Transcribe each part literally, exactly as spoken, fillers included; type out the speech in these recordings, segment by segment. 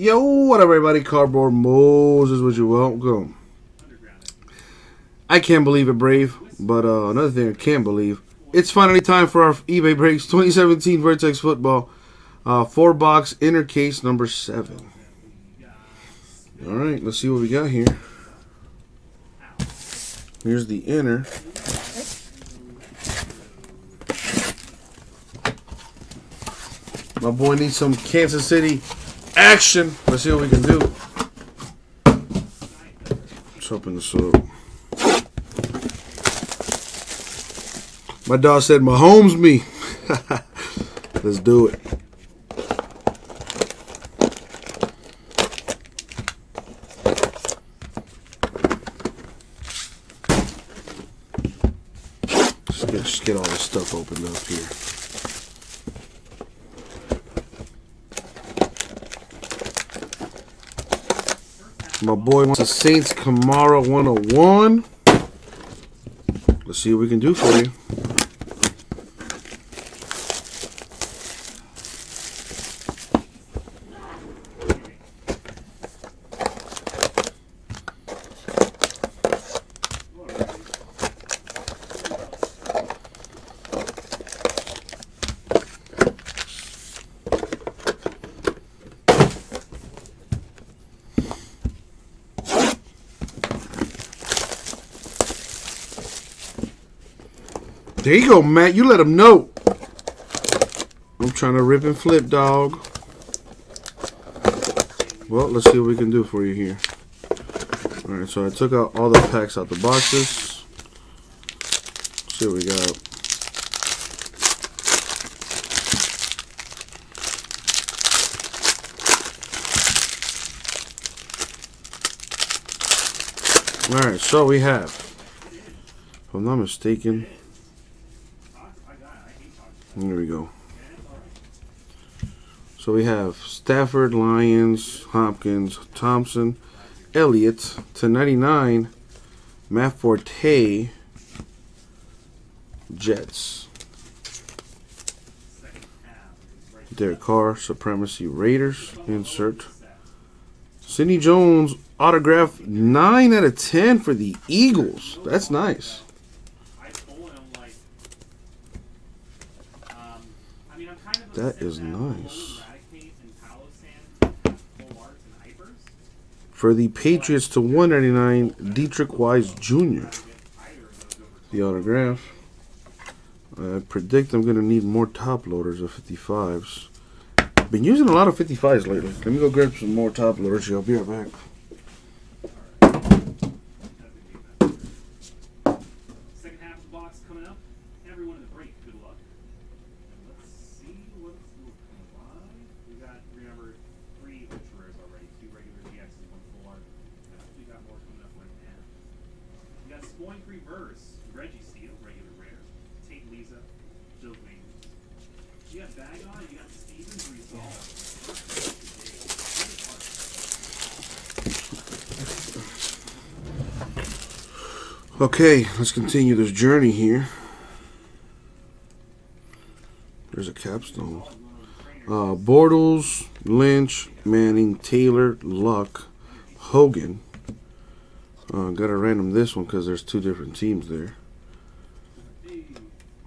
Yo, what up, everybody? Cardboard Moses, would you welcome? I can't believe it, Brave. But uh, another thing I can't believe, it's finally time for our eBay breaks. twenty seventeen Vertex Football, uh, four box inner case number seven. All right, let's see what we got here. Here's the inner. My boy needs some Kansas City action. Let's see what we can do. Let's open this up. My dog said, Mahomes me. Let's do it. Just get, just get all this stuff opened up here. My boy wants a Saints Kamara one oh one. Let's see what we can do for you. There you go, Matt. You let him know. I'm trying to rip and flip, dog. Well, let's see what we can do for you here. All right, so I took out all the packs out the boxes. Let's see what we got. All right, so we have, if I'm not mistaken, there we go. So we have Stafford, Lyons, Hopkins, Thompson, Elliott, to ninety-nine, Matt Forte, Jets, Derek Carr, Supremacy, Raiders, insert, Sidney Jones, autograph, nine out of ten for the Eagles. That's nice. That is nice. For the Patriots to one ninety-nine, Dietrich Wise Junior The autograph. I predict I'm going to need more top loaders of fifty-fives. Been using a lot of fifty-fives lately. Let me go grab some more top loaders here. I'll be right back. Okay, let's continue this journey here. There's a capstone. Uh, Bortles, Lynch, Manning, Taylor, Luck, Hogan. Uh, gotta random this one because there's two different teams there.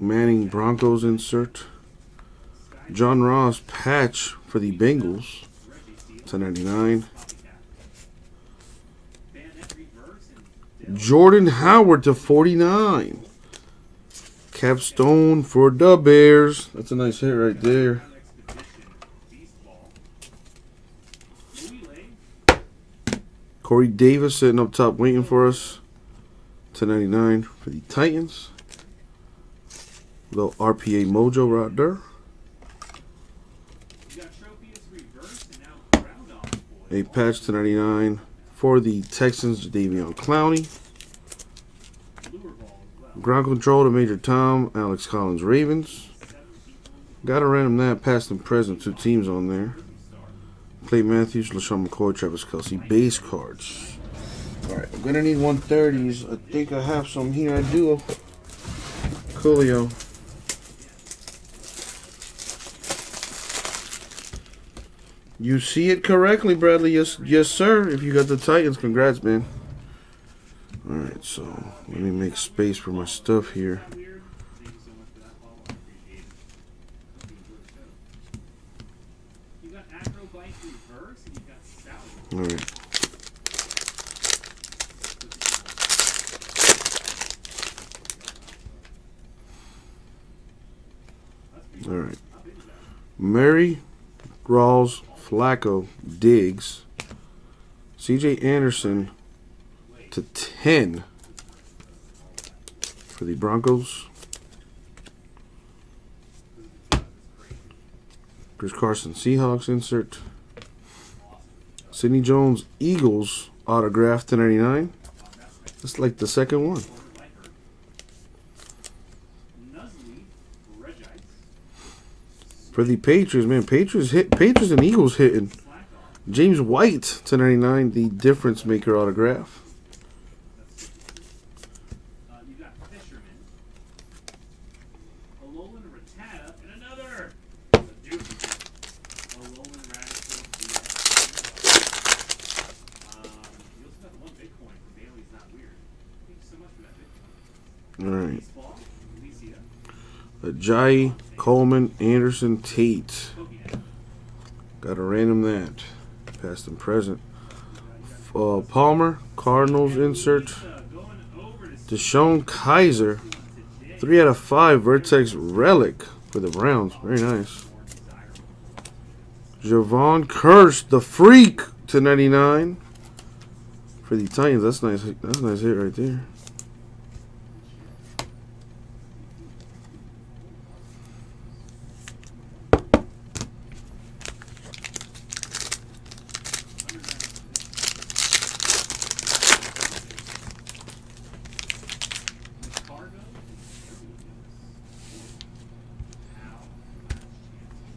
Manning, Broncos insert. John Ross, patch for the Bengals, to ninety-nine. Jordan Howard to forty-nine. Capstone for the Bears. That's a nice hit right there. Corey Davis sitting up top waiting for us. to ninety-nine for the Titans. Little R P A mojo right there. A patch to ninety-nine. For the Texans, Davion Clowney. Ground control to Major Tom, Alex Collins, Ravens. Got to random that, past and present, two teams on there. Clay Matthews, LaShawn McCoy, Travis Kelce, base cards. All right, I'm going to need one thirties. I think I have some here. I do. Coolio. You see it correctly, Bradley. Yes, yes, sir. If you got the Titans, congrats, man. All right, so let me make space for my stuff here. All right. All right. Murray, Rawls, Flacco, Diggs, C J Anderson to ten for the Broncos. Chris Carson, Seahawks insert. Sidney Jones, Eagles autograph to ninety-nine. That's like the second one. For the Patriots, man, Patriots hit, Patriots and Eagles hitting. James White to ninety-nine, the difference maker autograph. All right. Ajayi, Coleman, Anderson, Tate. Got a random that. Past and present. Uh, Palmer, Cardinals insert. Deshaun Kaiser. Three out of five. Vertex relic for the Browns. Very nice. Javon Curse, the freak to ninety-nine. For the Titans. That's nice. That's a nice hit right there.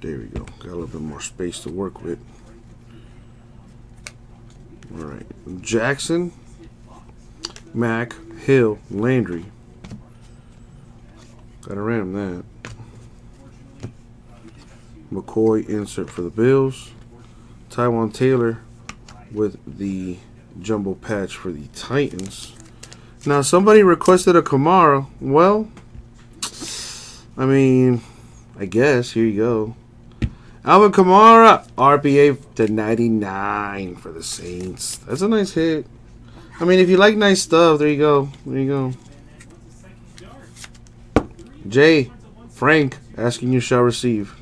There we go. Got a little bit more space to work with. All right. Jackson, Mack, Hill, Landry. Got a random that. McCoy insert for the Bills. Taiwan Taylor with the jumbo patch for the Titans. Now, somebody requested a Kamara. Well, I mean, I guess. Here you go. Alvin Kamara, R P A to ninety-nine for the Saints. That's a nice hit. I mean, if you like nice stuff, there you go. There you go. Jay Frank, asking you shall receive.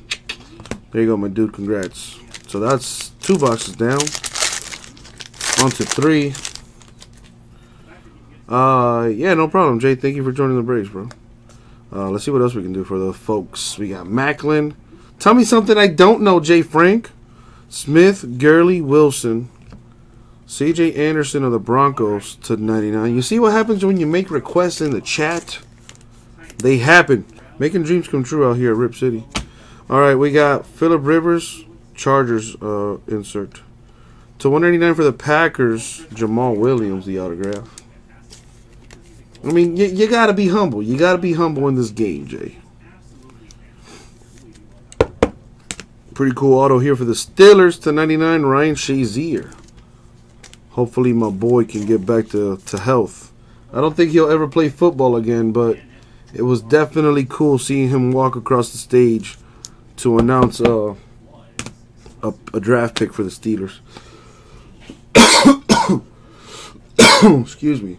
There you go, my dude. Congrats. So that's two boxes down. On to three. Uh, yeah, no problem, Jay. Thank you for joining the Braves, bro. Uh, let's see what else we can do for the folks. We got Macklin. Tell me something I don't know, Jay Frank. Smith, Gurley, Wilson. C J Anderson of the Broncos to ninety-nine. You see what happens when you make requests in the chat? They happen. Making dreams come true out here at Rip City. All right, we got Phillip Rivers, Chargers uh, insert. To one ninety-nine for the Packers, Jamal Williams, the autograph. I mean, you, you got to be humble. You got to be humble in this game, Jay. Pretty cool auto here for the Steelers to ninety-nine, Ryan Shazier. Hopefully my boy can get back to, to health. I don't think he'll ever play football again, but it was definitely cool seeing him walk across the stage to announce uh, a, a draft pick for the Steelers. Excuse me.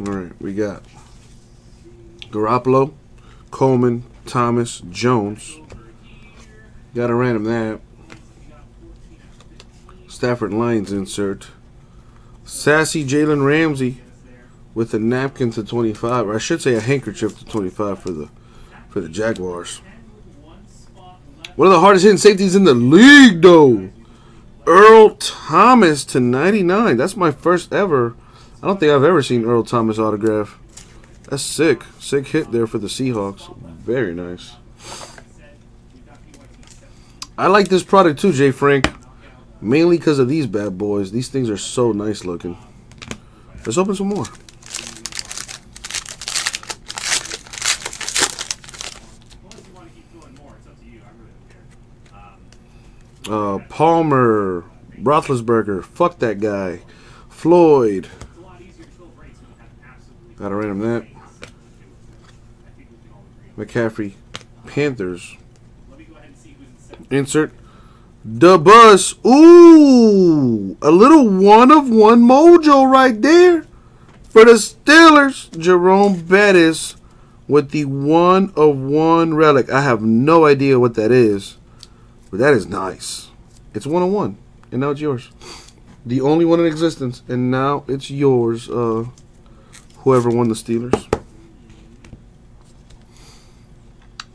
All right, we got Garoppolo, Coleman, Thomas, Jones. Got a random that. Stafford Lions insert. Sassy Jalen Ramsey with a napkin to twenty-five, or I should say a handkerchief to twenty-five for the for the Jaguars. One of the hardest hitting safeties in the league, though. Earl Thomas to ninety-nine. That's my first ever. I don't think I've ever seen Earl Thomas autograph. That's sick. Sick hit there for the Seahawks. Very nice. I like this product too, Jay Frank. Mainly because of these bad boys. These things are so nice looking. Let's open some more. Uh, Palmer, Roethlisberger, fuck that guy. Floyd. Gotta rate him that. McCaffrey, Panthers. Insert. The bus. Ooh, a little one of one mojo right there for the Steelers. Jerome Bettis with the one of one relic. I have no idea what that is, but that is nice. It's one of one, and now it's yours. The only one in existence, and now it's yours. Uh, whoever won the Steelers.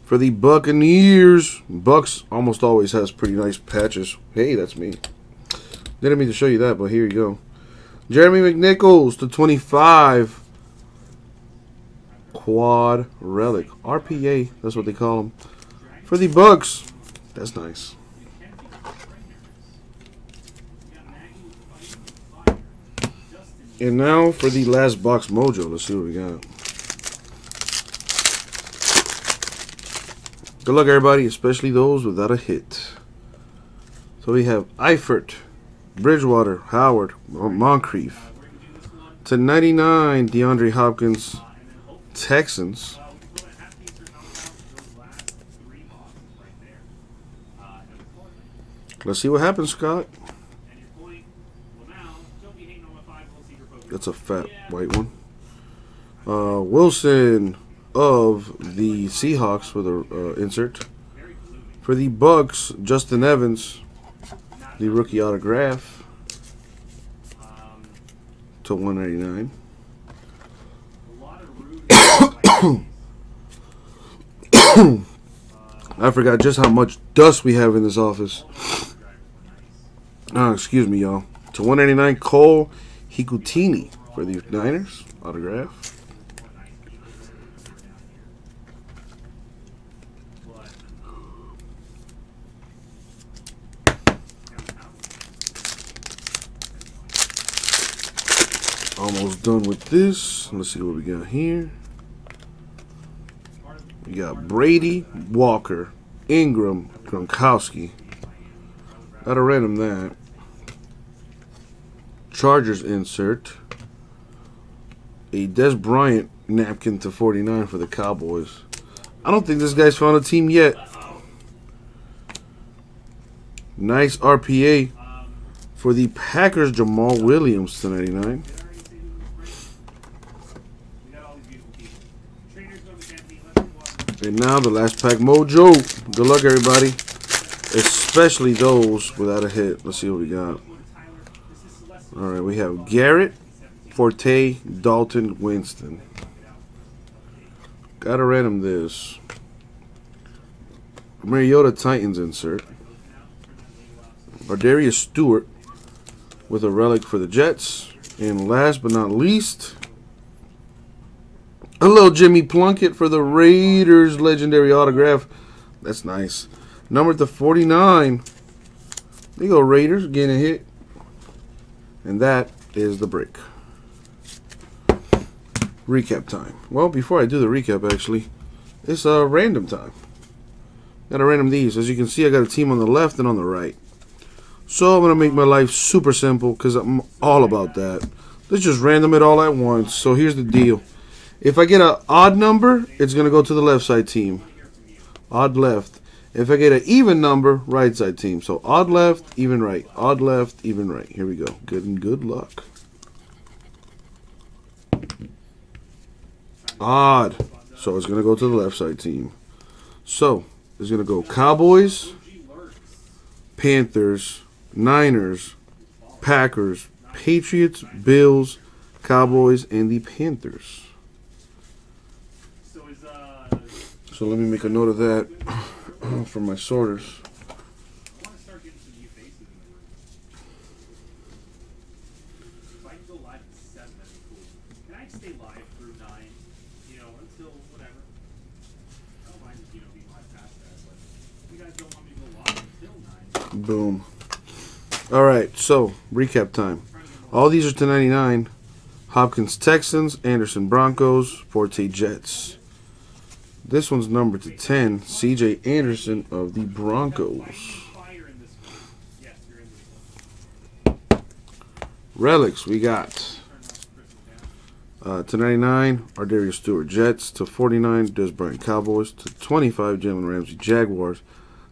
For the Buccaneers, Bucks almost always has pretty nice patches. Hey, that's me. Didn't mean to show you that, but here you go. Jeremy McNichols to twenty-five. Quad relic. R P A, that's what they call them. For the Bucks, that's nice. And now for the last box mojo. Let's see what we got. Good luck, everybody, especially those without a hit. So we have Eifert, Bridgewater, Howard, Moncrief. To ninety-nine, DeAndre Hopkins, Texans. Let's see what happens, Scott. That's a fat white one. Uh, Wilson of the Seahawks with an uh, insert. For the Bucks, Justin Evans, the rookie autograph to one ninety-nine. I forgot just how much dust we have in this office. Oh, excuse me, y'all. To one ninety-nine, Cole Hikutini for the Niners autograph. Almost done with this. Let's see what we got here. We got Brady, Walker, Ingram, Gronkowski. Out of random that. Chargers insert. A Des Bryant napkin to forty-nine for the Cowboys. I don't think this guy's found a team yet. Nice R P A for the Packers, Jamal Williams to ninety-nine. And now the last pack mojo. Good luck, everybody, especially those without a hit. Let's see what we got. All right, we have Garrett, Forte, Dalton, Winston. Gotta random this. Mariota Titans insert. Or Darius Stewart with a relic for the Jets. And last but not least, hello, Jimmy Plunkett for the Raiders legendary autograph. That's nice. Number to forty-nine. There you go, Raiders getting a hit. And that is the break. Recap time. Well, before I do the recap, actually, it's a uh, random time. Gotta random these. As you can see, I got a team on the left and on the right. So I'm gonna make my life super simple because I'm all about that. Let's just random it all at once. So here's the deal. If I get an odd number, it's going to go to the left side team. Odd left. If I get an even number, right side team. So odd left, even right. Odd left, even right. Here we go. Good and good luck. Odd. So it's going to go to the left side team. So it's going to go Cowboys, Panthers, Niners, Packers, Patriots, Bills, Cowboys, and the Panthers. So let me make a note of that for my sorters. Boom. All right, so recap time. All these are to ninety-nine. Hopkins Texans, Anderson Broncos, Forte Jets. This one's numbered to ten. C J Anderson of the Broncos. Relics we got uh, to ninety-nine. Darius Stewart Jets. To forty-nine. Des Bryant Cowboys. To twenty-five. Jalen Ramsey Jaguars.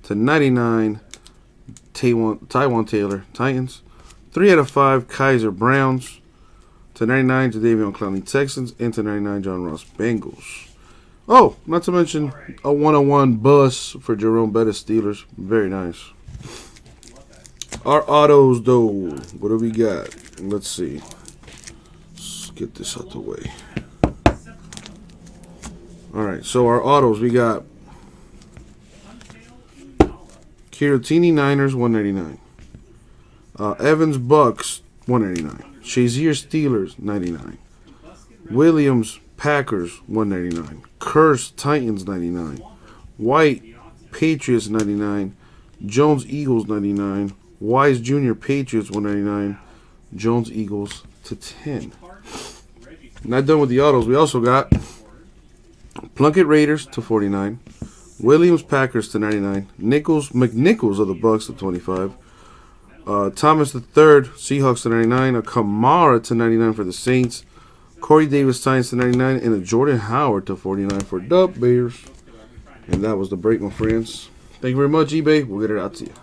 To ninety-nine. Taiwan, Taiwan Taylor Titans. Three out of five. Kaiser Browns. To ninety-nine. Jadavion Clowney Texans. And to ninety-nine. John Ross Bengals. Oh, not to mention a one oh one bus for Jerome Bettis Steelers. Very nice. Our autos, though. What do we got? Let's see. Let's get this out the way. All right, so our autos. We got Kiratini Niners, one ninety-nine. Uh, Evans Bucks, one ninety-nine. Shazier Steelers, ninety-nine. Williams Packers, one ninety-nine. Curse Titans, ninety-nine. White Patriots, ninety-nine. Jones Eagles, ninety-nine. Wise Junior Patriots, one ninety-nine. Jones Eagles to ten. Not done with the autos. We also got Plunkett Raiders to forty-nine. Williams Packers to ninety-nine. Nichols McNichols of the Bucks to twenty-five. Uh, Thomas the third Seahawks to ninety-nine. A Kamara to ninety-nine for the Saints. Corey Davis Titans to ninety-nine. And a Jordan Howard to forty-nine for Dub Bears. And that was the break, my friends. Thank you very much, eBay. We'll get it out to you.